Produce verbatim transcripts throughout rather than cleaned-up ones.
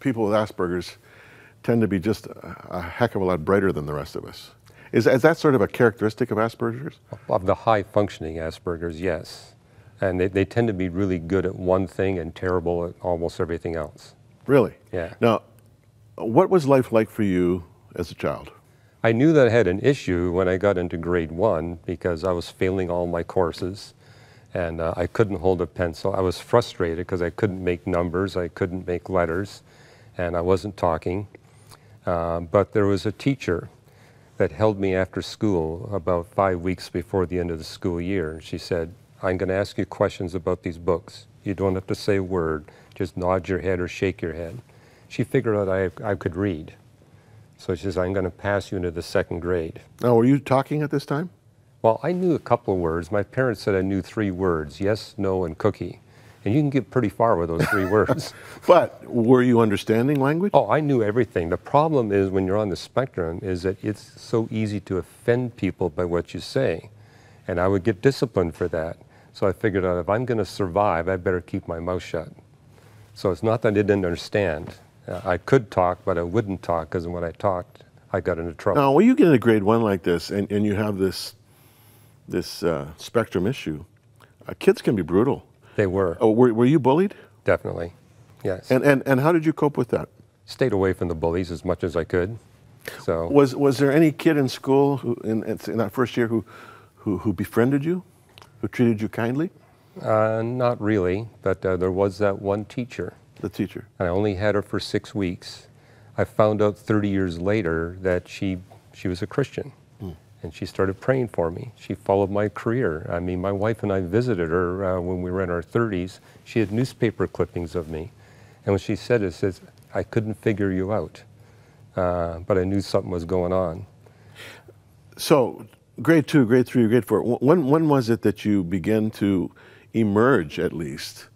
people with Asperger's tend to be just a heck of a lot brighter than the rest of us. Is, is that sort of a characteristic of Asperger's? Of the high-functioning Asperger's, yes. And they, they tend to be really good at one thing and terrible at almost everything else. Really? Yeah. Now, what was life like for you as a child? I knew that I had an issue when I got into grade one because I was failing all my courses and uh, I couldn't hold a pencil. I was frustrated because I couldn't make numbers, I couldn't make letters, and I wasn't talking. Uh, but there was a teacher that held me after school about five weeks before the end of the school year. And she said, I'm going to ask you questions about these books. You don't have to say a word, just nod your head or shake your head. She figured out I, I could read. So she says, I'm going to pass you into the second grade. Now, were you talking at this time? Well, I knew a couple of words. My parents said I knew three words, yes, no, and cookie. And you can get pretty far with those three words. But were you understanding language? Oh, I knew everything. The problem is when you're on the spectrum is that it's so easy to offend people by what you say. And I would get disciplined for that. So I figured out if I'm going to survive, I better keep my mouth shut. So it's not that I didn't understand. I could talk, but I wouldn't talk because when I talked, I got into trouble. Now, when you get into grade one like this and, and you have this, this uh, spectrum issue, uh, kids can be brutal. They were. Oh, were, were you bullied? Definitely, yes. And, and, and how did you cope with that? Stayed away from the bullies as much as I could. So Was, was there any kid in school who, in, in that first year who, who, who befriended you, who treated you kindly? Uh, not really, but uh, there was that one teacher. The teacher. I only had her for six weeks. I found out thirty years later that she, she was a Christian, mm. and she started praying for me. She followed my career. I mean, my wife and I visited her uh, when we were in our thirties. She had newspaper clippings of me, and what she said is, says, I couldn't figure you out, uh, but I knew something was going on. So, grade two, grade three, grade four, when, when was it that you began to emerge, at least,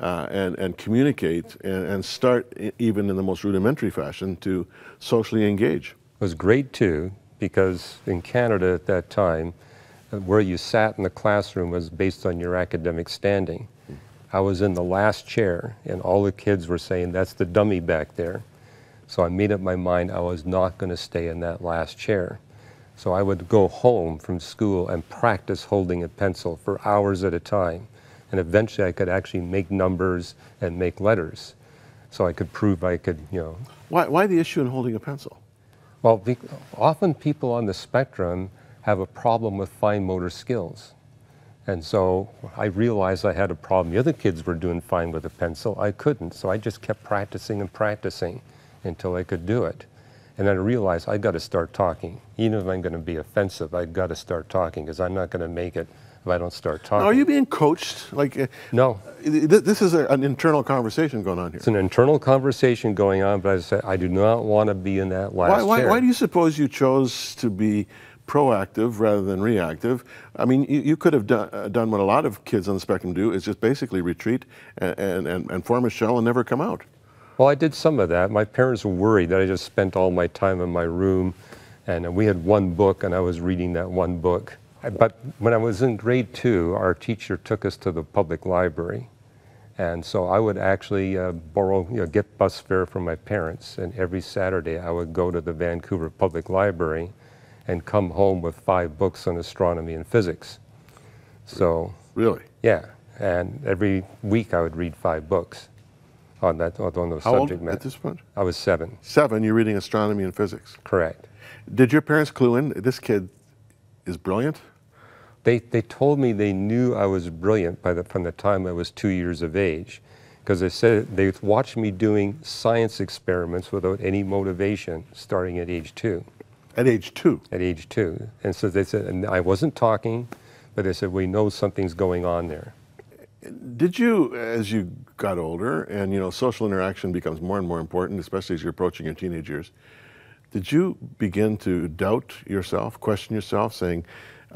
Uh, and, and communicate and, and start, even in the most rudimentary fashion, to socially engage? It was grade two because in Canada at that time, where you sat in the classroom was based on your academic standing. I was in the last chair and all the kids were saying, that's the dummy back there. So I made up my mind I was not going to stay in that last chair. So I would go home from school and practice holding a pencil for hours at a time. And eventually I could actually make numbers and make letters. So I could prove I could, you know. Why, why the issue in holding a pencil? Well, the, often people on the spectrum have a problem with fine motor skills. And so I realized I had a problem. The other kids were doing fine with a pencil. I couldn't, so I just kept practicing and practicing until I could do it. And then I realized I got to start talking. Even if I'm going to be offensive, I got to start talking because I'm not going to make it if I don't start talking. Now, are you being coached? Like, uh, no. Th this is a, an internal conversation going on here. It's an internal conversation going on, but I said I do not want to be in that last why, why, chair. Why do you suppose you chose to be proactive rather than reactive? I mean, you, you could have done, uh, done what a lot of kids on the spectrum do, is just basically retreat and, and, and, and form a shell and never come out. Well, I did some of that. My parents were worried that I just spent all my time in my room, and we had one book, and I was reading that one book. But when I was in grade two, our teacher took us to the public library. And so I would actually uh, borrow, you know, get bus fare from my parents. And every Saturday, I would go to the Vancouver Public Library and come home with five books on astronomy and physics. So. Really? Yeah. And every week, I would read five books on that, on those How subject matter. At this point? I was seven. Seven, you're reading astronomy and physics? Correct. Did your parents clue in, this kid is brilliant? They, they told me they knew I was brilliant by the, from the time I was two years of age, because they said they watched me doing science experiments without any motivation starting at age two. At age two? At age two. And so they said, and I wasn't talking, but they said, we know something's going on there. Did you, as you got older, and you know, social interaction becomes more and more important, especially as you're approaching your teenage years, did you begin to doubt yourself, question yourself, saying,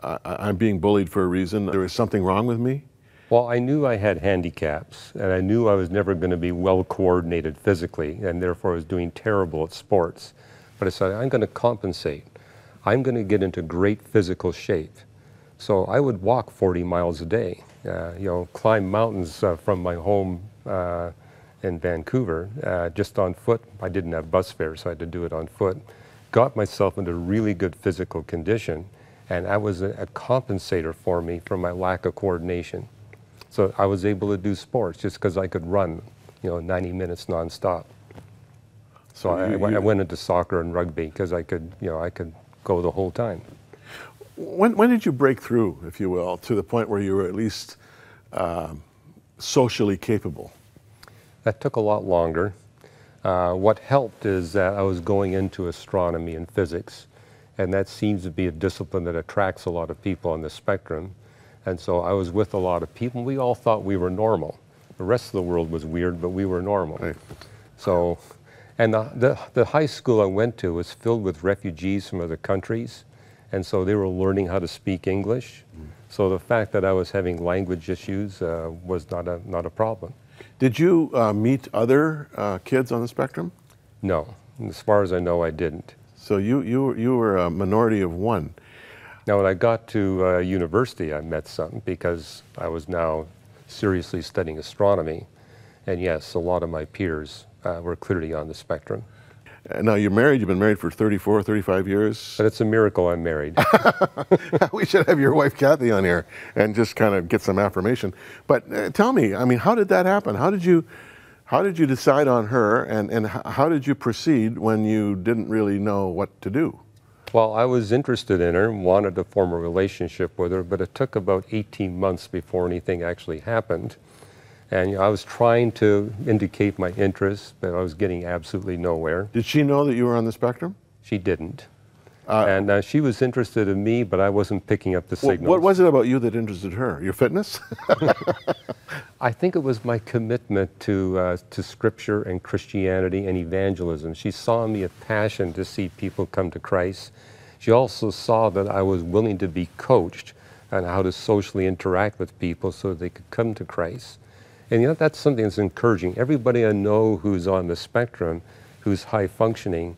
I I'm being bullied for a reason. There is something wrong with me? Well, I knew I had handicaps, and I knew I was never going to be well-coordinated physically, and therefore I was doing terrible at sports. But I said, I'm going to compensate. I'm going to get into great physical shape. So I would walk forty miles a day, uh, you know, climb mountains uh, from my home uh, in Vancouver, uh, just on foot. I didn't have bus fare, so I had to do it on foot. Got myself into really good physical condition, and that was a, a compensator for me for my lack of coordination. So I was able to do sports just because I could run, you know, ninety minutes nonstop. So you, I, I, went, I went into soccer and rugby because I could, you know, I could go the whole time. When, when did you break through, if you will, to the point where you were at least uh, socially capable? That took a lot longer. Uh, what helped is that I was going into astronomy and physics, and that seems to be a discipline that attracts a lot of people on the spectrum. And so I was with a lot of people. We all thought we were normal. The rest of the world was weird, but we were normal. Right. So, and the, the, the high school I went to was filled with refugees from other countries. And so they were learning how to speak English. Mm. So the fact that I was having language issues uh, was not a, not a problem. Did you uh, meet other uh, kids on the spectrum? No. As far as I know, I didn't. So you, you, you were a minority of one. Now, when I got to uh, university, I met some because I was now seriously studying astronomy. And yes, a lot of my peers uh, were clearly on the spectrum. Now, you're married. You've been married for thirty-four, thirty-five years. But it's a miracle I'm married. We should have your wife, Kathy, on here and just kind of get some affirmation. But uh, tell me, I mean, how did that happen? How did you, how did you decide on her, and, and how did you proceed when you didn't really know what to do? Well, I was interested in her and wanted to form a relationship with her, but it took about eighteen months before anything actually happened. And you know, I was trying to indicate my interest, but I was getting absolutely nowhere. Did she know that you were on the spectrum? She didn't. Uh, and uh, she was interested in me, but I wasn't picking up the signals. Well, what was it about you that interested her? Your fitness? I think it was my commitment to, uh, to Scripture and Christianity and evangelism. She saw in me a passion to see people come to Christ. She also saw that I was willing to be coached on how to socially interact with people so that they could come to Christ. And you know, that's something that's encouraging. Everybody I know who's on the spectrum, who's high functioning,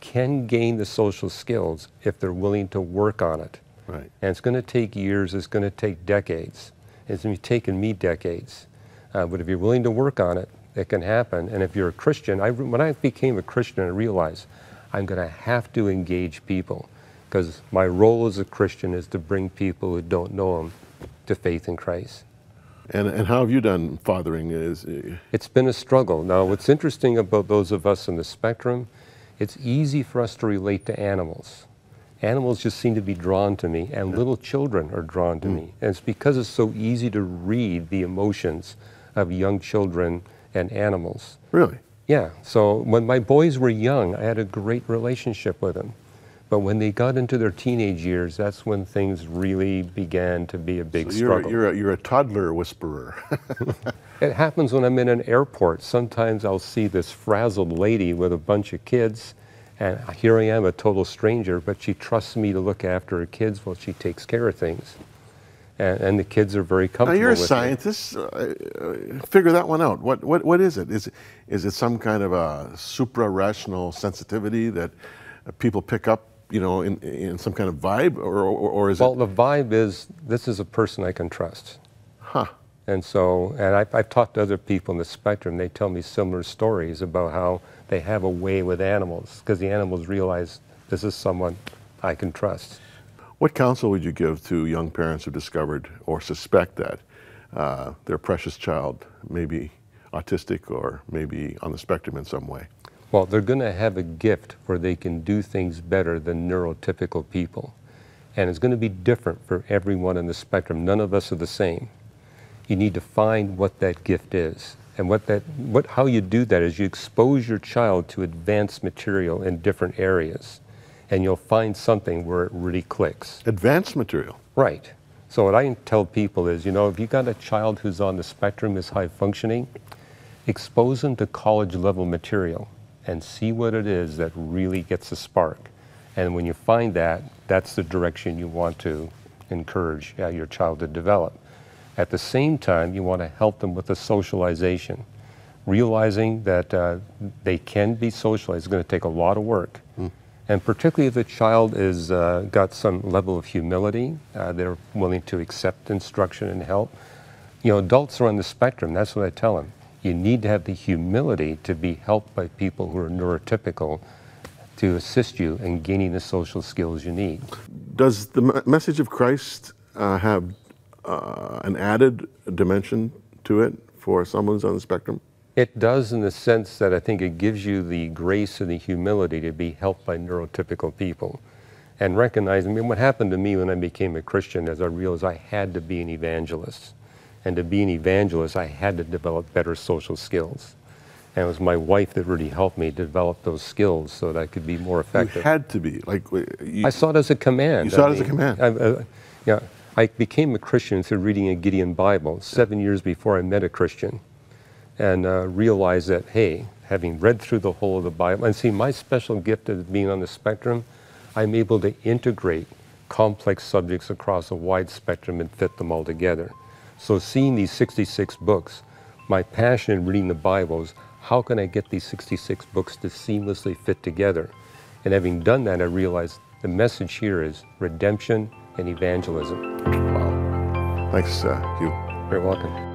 can gain the social skills if they're willing to work on it. Right. And it's going to take years, it's going to take decades. It's going to be taken me decades. Uh, but if you're willing to work on it, it can happen. And if you're a Christian, I, when I became a Christian, I realized I'm going to have to engage people because my role as a Christian is to bring people who don't know Him to faith in Christ. And, and how have you done fathering? Is It's been a struggle. Now, what's interesting about those of us in the spectrum, it's easy for us to relate to animals. Animals just seem to be drawn to me, and little children are drawn to mm. me. And it's because it's so easy to read the emotions of young children and animals. Really? Yeah. So when my boys were young, I had a great relationship with them. But when they got into their teenage years, that's when things really began to be a big so you're, struggle. You're a, you're a toddler whisperer. It happens when I'm in an airport. Sometimes I'll see this frazzled lady with a bunch of kids, and here I am, a total stranger, but she trusts me to look after her kids while she takes care of things. And, and the kids are very comfortable with it. Now, you're a scientist. Uh, figure that one out. What, what, what is it? Is, is it some kind of a supra-rational sensitivity that people pick up, you know, in, in some kind of vibe, or, or, or is well, it? Well, the vibe is, this is a person I can trust. Huh. And so, and I've, I've talked to other people in the spectrum, they tell me similar stories about how they have a way with animals, because the animals realize this is someone I can trust. What counsel would you give to young parents who discovered or suspect that uh, their precious child may be autistic or maybe on the spectrum in some way? Well, they're going to have a gift where they can do things better than neurotypical people. And it's going to be different for everyone in the spectrum. None of us are the same. You need to find what that gift is. And what that, what, how you do that is you expose your child to advanced material in different areas. And you'll find something where it really clicks. Advanced material? Right. So what I tell people is, you know, if you've got a child who's on the spectrum, is high functioning, expose them to college level material and see what it is that really gets a spark. And when you find that, that's the direction you want to encourage uh, your child to develop. At the same time, you want to help them with the socialization, realizing that uh, they can be socialized. It's going to take a lot of work. Mm. And particularly if the child has uh, got some level of humility, uh, they're willing to accept instruction and help. You know, adults are on the spectrum. That's what I tell them. you need to have the humility to be helped by people who are neurotypical to assist you in gaining the social skills you need. Does the message of Christ uh, have uh, an added dimension to it for someone who's on the spectrum? It does, in the sense that I think it gives you the grace and the humility to be helped by neurotypical people. And recognizing, I mean, what happened to me when I became a Christian is I realized I had to be an evangelist. And to be an evangelist, I had to develop better social skills. And it was my wife that really helped me develop those skills so that I could be more effective. You had to be. like you, I saw it as a command. You saw I it mean, as a command. I, uh, yeah, I became a Christian through reading a Gideon Bible seven years before I met a Christian. And uh, realized that, hey, having read through the whole of the Bible, and see, my special gift of being on the spectrum, I'm able to integrate complex subjects across a wide spectrum and fit them all together. So seeing these sixty-six books, my passion in reading the Bible is, how can I get these sixty-six books to seamlessly fit together? And having done that, I realized the message here is redemption and evangelism. Wow. Thanks, uh, Hugh. You're welcome.